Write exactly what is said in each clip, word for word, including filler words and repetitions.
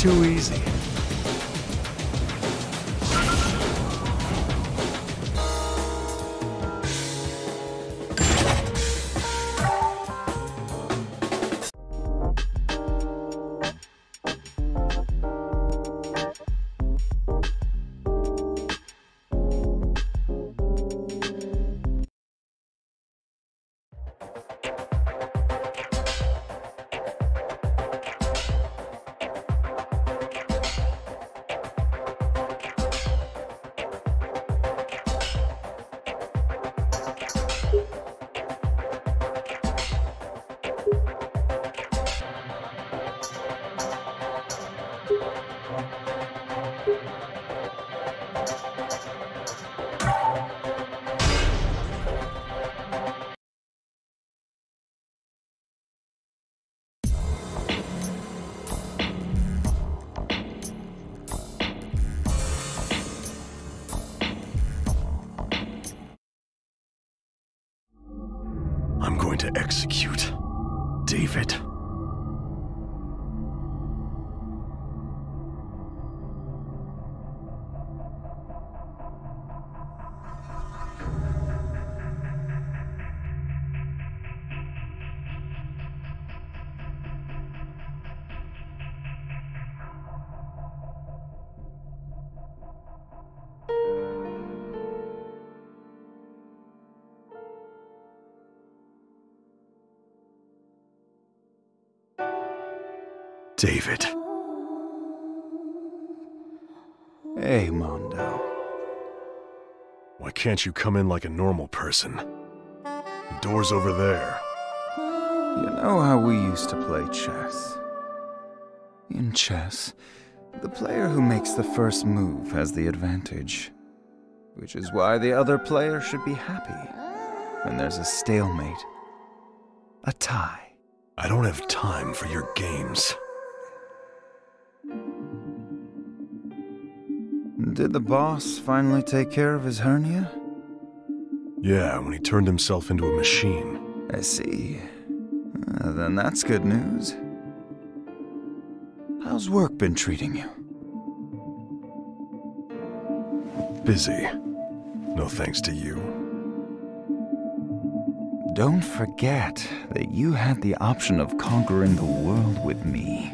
too easy. I'm going to execute David. David. Hey, Mondo. Why can't you come in like a normal person? The door's over there. You know how we used to play chess. In chess, the player who makes the first move has the advantage, which is why the other player should be happy when there's a stalemate, a tie. I don't have time for your games. Did the boss finally take care of his hernia? Yeah, when he turned himself into a machine. I see. Uh, then that's good news. How's work been treating you? Busy. No thanks to you. Don't forget that you had the option of conquering the world with me.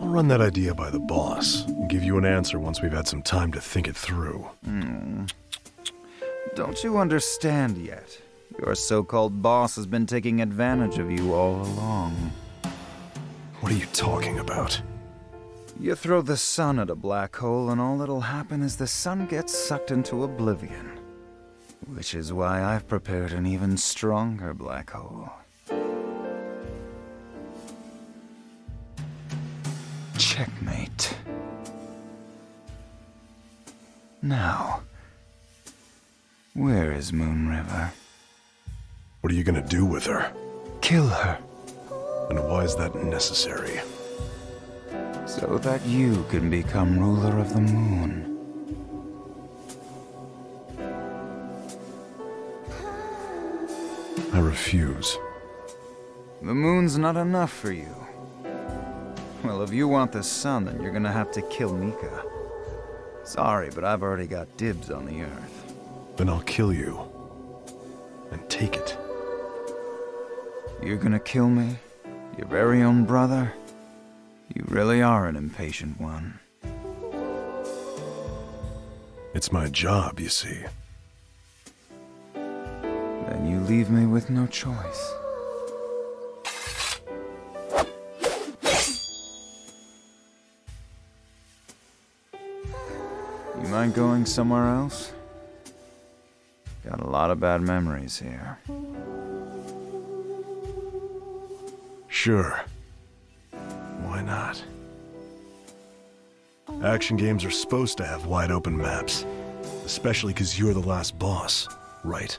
I'll run that idea by the boss and give you an answer once we've had some time to think it through. Mm. Don't you understand yet? Your so-called boss has been taking advantage of you all along. What are you talking about? You throw the sun at a black hole and all that'll happen is the sun gets sucked into oblivion. Which is why I've prepared an even stronger black hole. Checkmate. Now, where is Moon River? What are you gonna do with her? Kill her. And why is that necessary? So that you can become ruler of the moon. I refuse. The moon's not enough for you. Well, if you want the sun, then you're gonna have to kill Mika. Sorry, but I've already got dibs on the Earth. Then I'll kill you. And take it. You're gonna kill me? Your very own brother? You really are an impatient one. It's my job, you see. Then you leave me with no choice. You mind going somewhere else? Got a lot of bad memories here. Sure. Why not? Action games are supposed to have wide open maps. Especially because you're the last boss, right?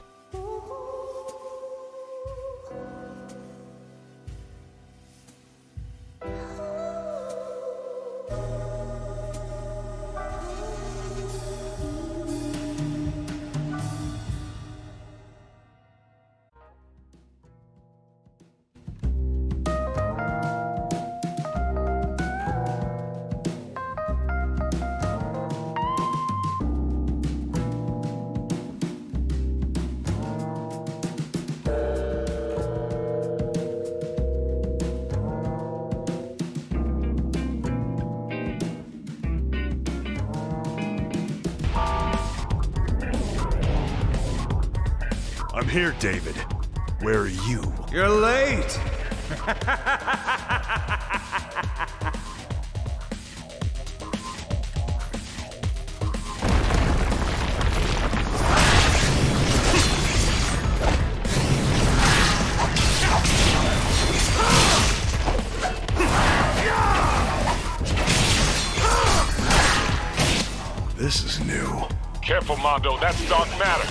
here, David. Where are you? You're late! This is new. Careful, Mondo, that's dark matter.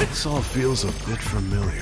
This all feels a bit familiar.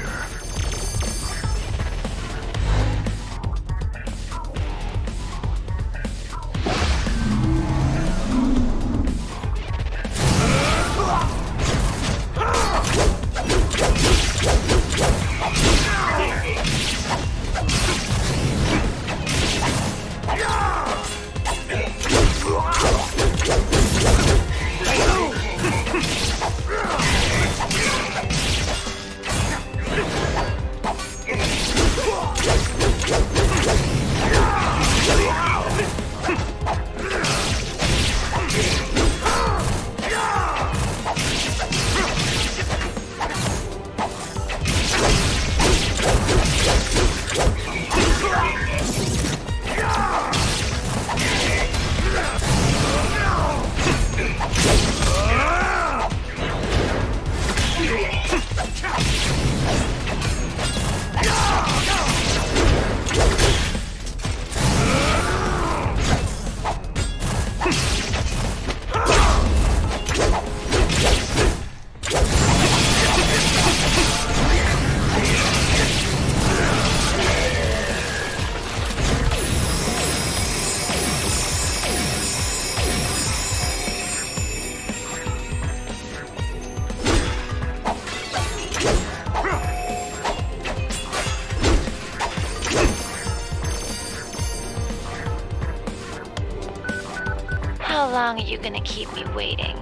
How long are you gonna keep me waiting?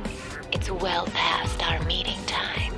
It's well past our meeting time.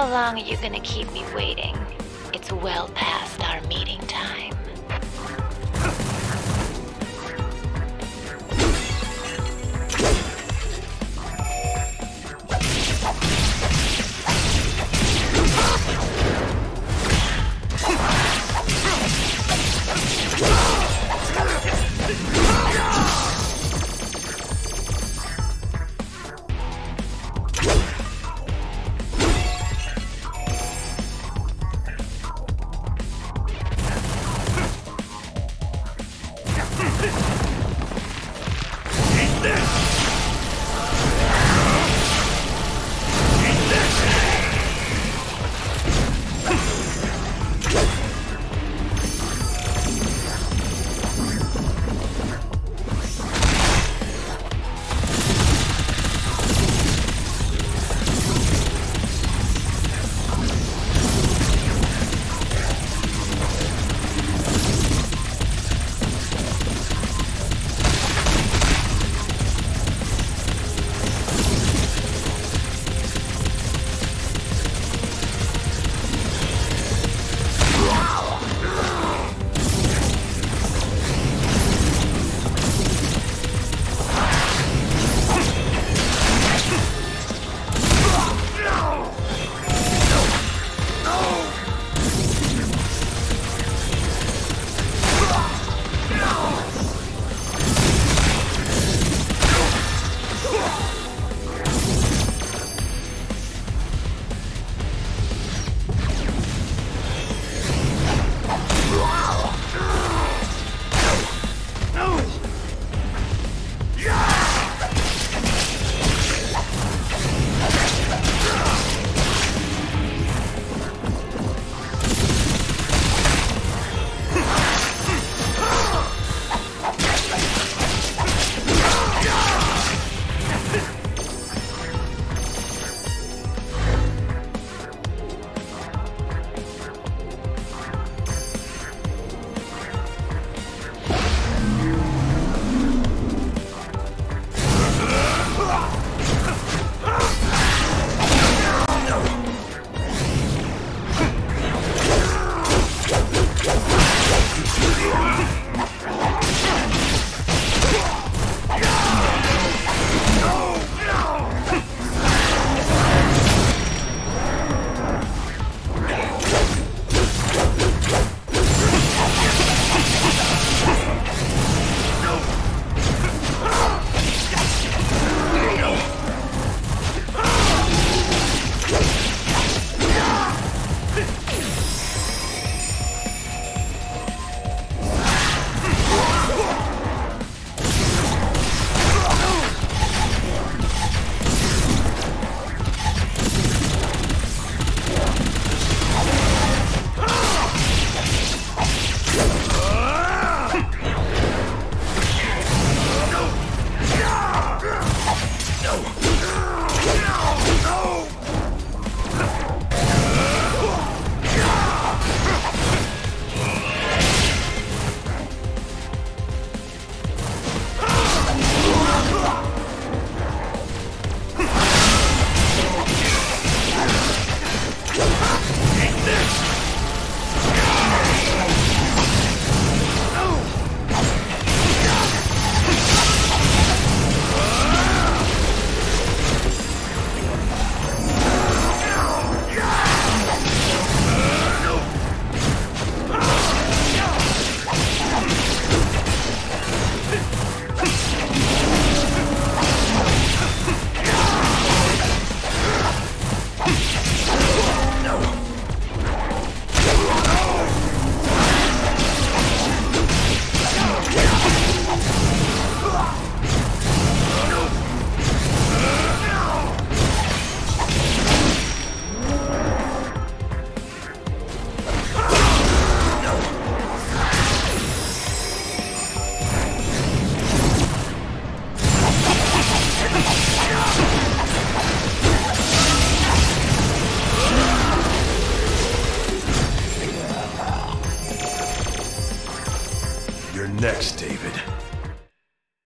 How long are you gonna keep me waiting? It's well past.